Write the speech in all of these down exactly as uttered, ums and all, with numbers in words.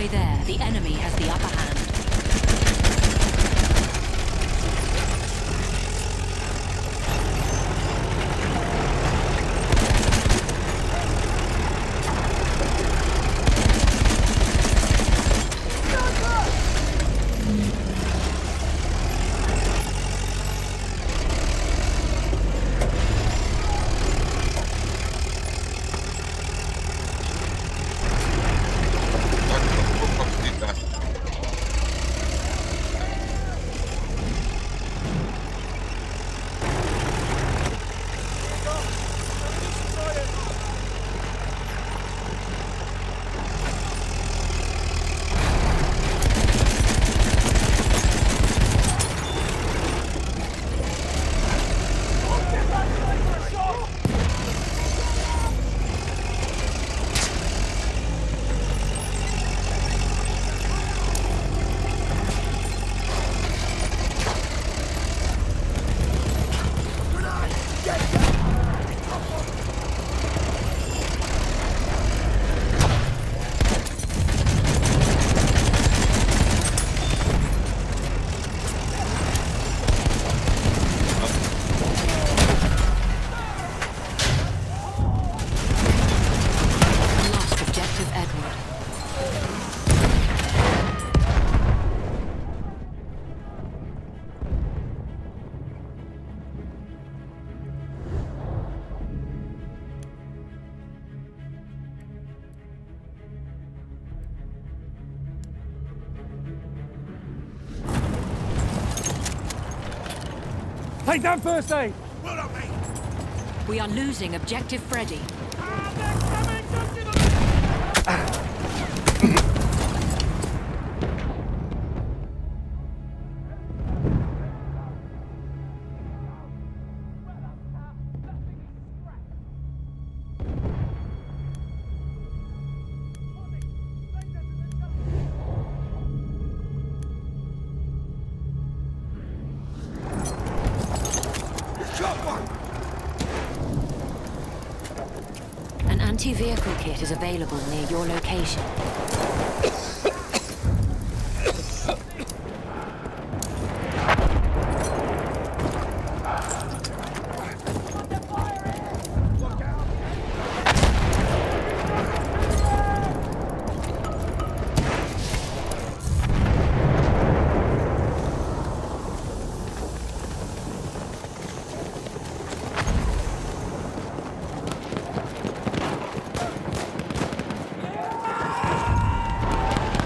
halfway there, the enemy has the upper hand. Take that first aid! Well done, mate. We are losing objective Freddy. Vehicle kit is available near your location.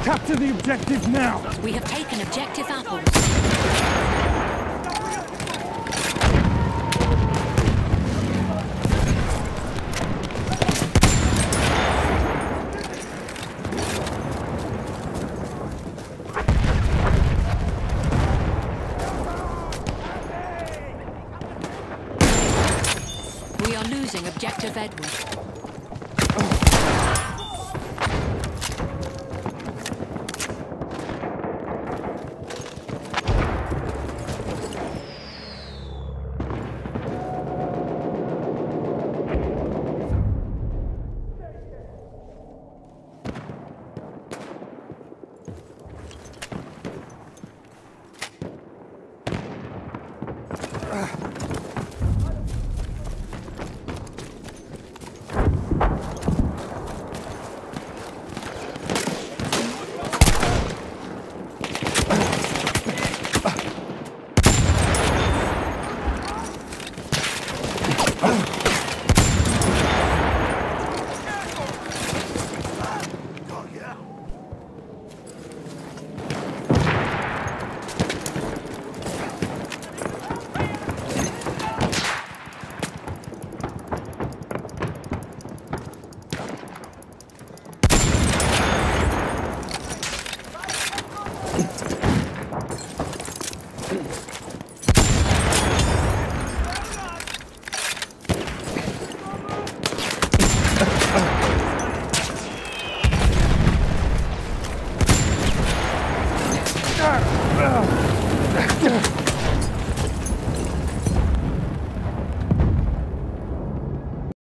Capture the objective now! We have taken objective apples. We are losing objective Edward.